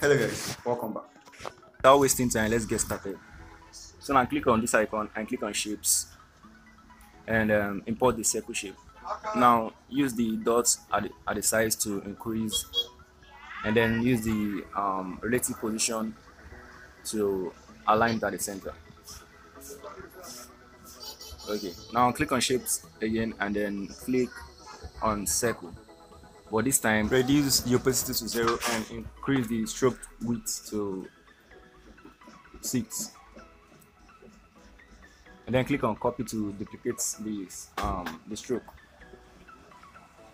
Hello guys, welcome back. Without wasting time, let's get started. So now click on this icon and click on shapes and import the circle shape. Now use the dots at the sides to increase, and then use the relative position to align it at the center. Okay, now click on shapes again and then click on circle, but this time reduce the opacity to 0 and increase the stroke width to 6, and then click on copy to duplicate the stroke.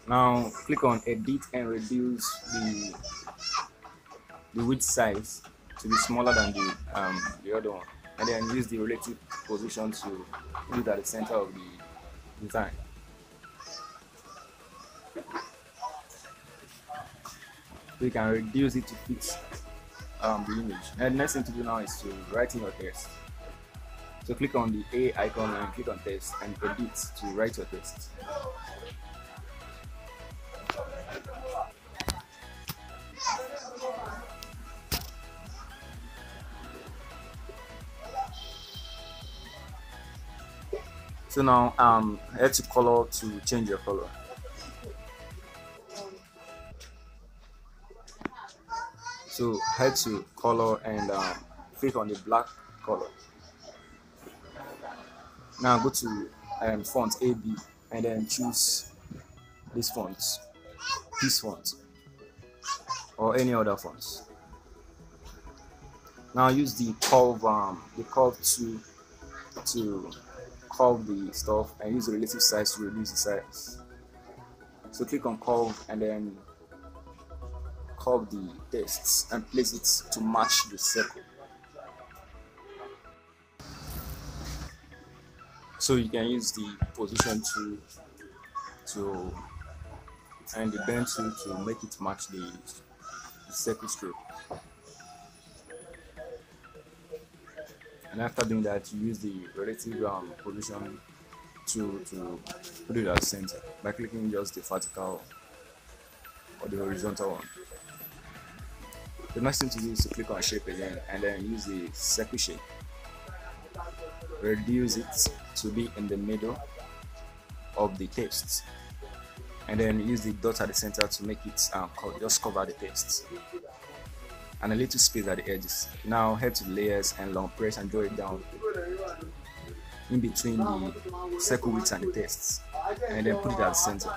Now click on edit and reduce the width size to be smaller than the other one, and then use the relative position to put it at the center of the design. We can reduce it to fit the image. And the next thing to do now is to write in your text. So click on the A icon and click on text and edit to write your text. So now head to color to change your color. So head to color and click on the black color. Now go to font AB and then choose this font or any other fonts. Now use the curve tool to curve the stuff and use the relative size to reduce the size. So click on curve and then curve the text and place it to match the circle. So you can use the position tool and the bend tool to make it match the circle stroke. And after doing that, you use the relative position to put it at the center by clicking just the vertical or the horizontal one. The next thing to do is to click on shape again and then use the circle shape. Reduce it to be in the middle of the text, and then use the dot at the center to make it just cover the text, and a little space at the edges. Now head to layers and long press and draw it down in between the circle width and the text, and then put it at the center.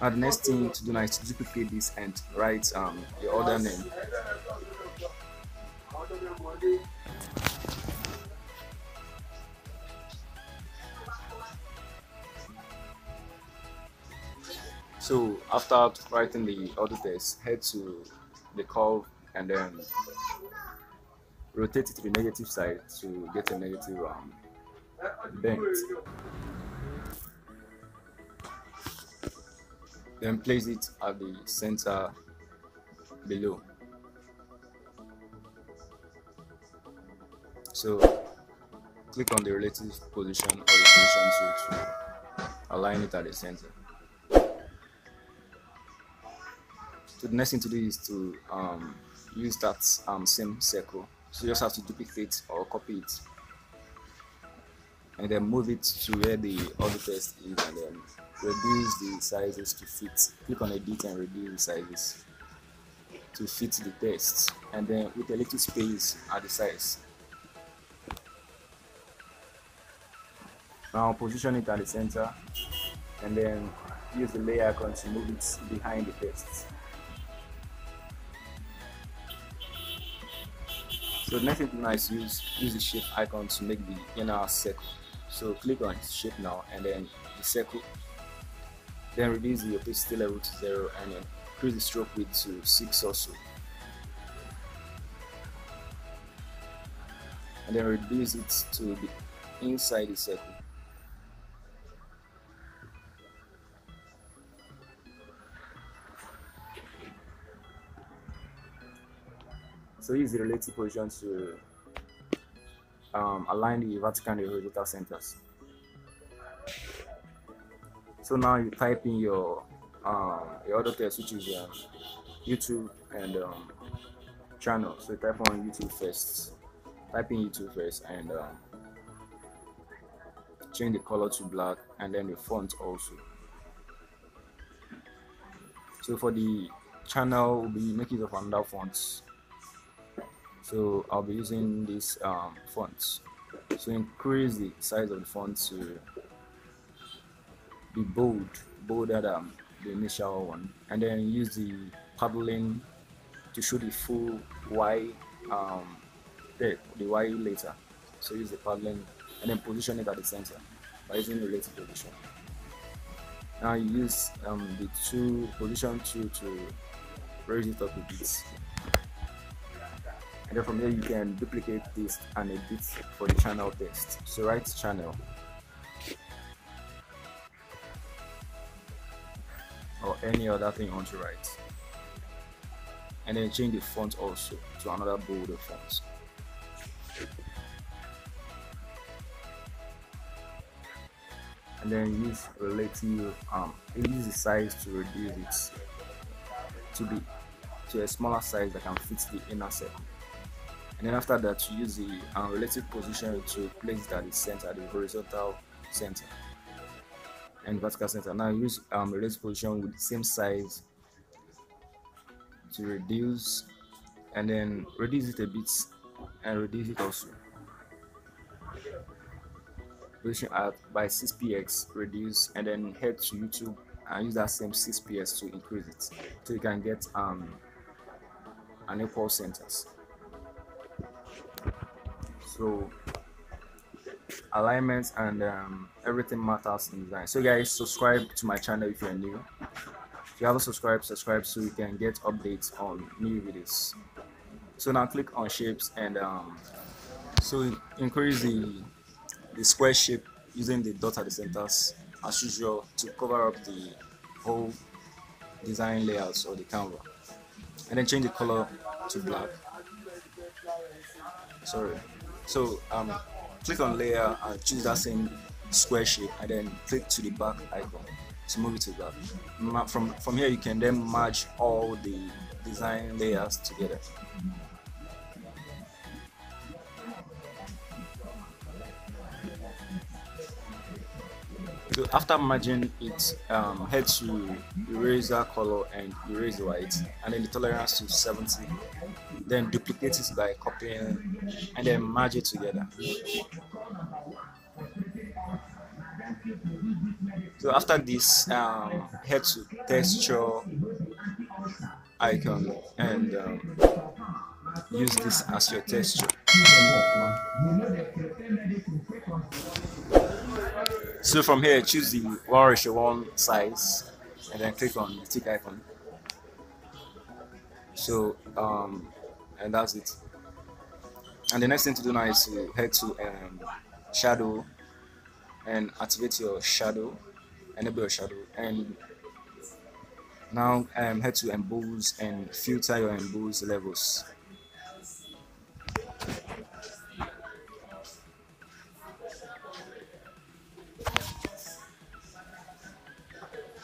Now the next thing to do now is to duplicate this and write your other name. So after writing the other text, head to the curve and then rotate it to the negative side to get a negative bend. Then place it at the center below. So click on the relative position or the position tool to align it at the center. So the next thing to do is to use that same circle. So you just have to duplicate or copy it, and then move it to where the other text is, and then reduce the sizes to fit. Click on edit and reduce the sizes to fit the text, and then with a little space at the sides. Now position it at the center and then use the layer icon to move it behind the text. So the next thing now is use the shape icon to make the inner circle. So click on shape now and then the circle. Then reduce the opacity level to 0 and then increase the stroke width to 6 or so. And then reduce it to the inside the circle. So use the relative position to align the vertical and the horizontal centers. So now you type in your the other test, which is YouTube and channel. So type on YouTube first, type in YouTube first, and change the color to black, and then the font also. So for the channel, we'll be making the another fonts. So I'll be using this font. So increase the size of the font to be bolder than the initial one, and then use the paddling to show the full Y the Y later. So use the paddling and then position it at the center by using the relative position. Now use the position two to raise it up a bit. And then from there you can duplicate this and edit for the channel text. So write channel or any other thing you want to write, and then change the font also to another bolder font. And then use relative use the size to reduce it to a smaller size that can fit the inner circle. And then after that, you use the relative position to place it at the center, the horizontal center and vertical center. Now use relative position with the same size to reduce, and then reduce it a bit and reduce it also. Position at by 6px, reduce, and then head to YouTube and use that same 6px to increase it, so you can get an equal centers. So alignments and everything matters in design. So guys, subscribe to my channel if you're new. If you haven't subscribed, subscribe so you can get updates on new videos. So now click on shapes and so increase the square shape using the dot at the centers as usual to cover up the whole design layouts of the canvas, and then change the color to black. Click on layer and choose that same square shape, and then click to the back icon to move it to that. From here you can then merge all the design layers together. So after merging it, head to erase that color and erase the white, and then the tolerance to 70. Then duplicate it by copying and then merge it together. So after this, head to texture icon and use this as your texture. So from here, choose the 1:1 size and then click on the tick icon. So, and that's it. And the next thing to do now is to head to shadow and activate your shadow, enable your shadow. And now head to emboss and filter your emboss levels.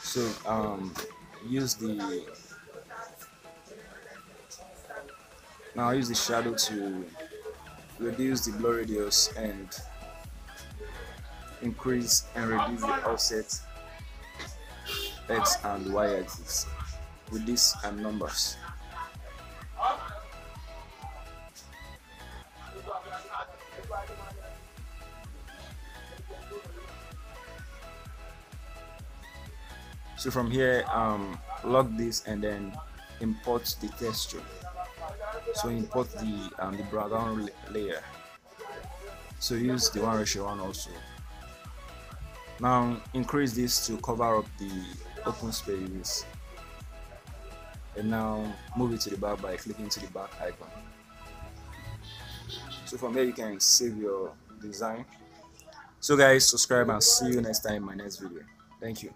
So use the shadow to reduce the blur radius and increase and reduce the offset X and Y axis with this and numbers. So from here, lock this and then import the texture. So import the background layer. So use the 1:1 also. Now increase this to cover up the open spaces. And now move it to the back by clicking to the back icon. So from here you can save your design. So guys, subscribe and see you next time in my next video. Thank you.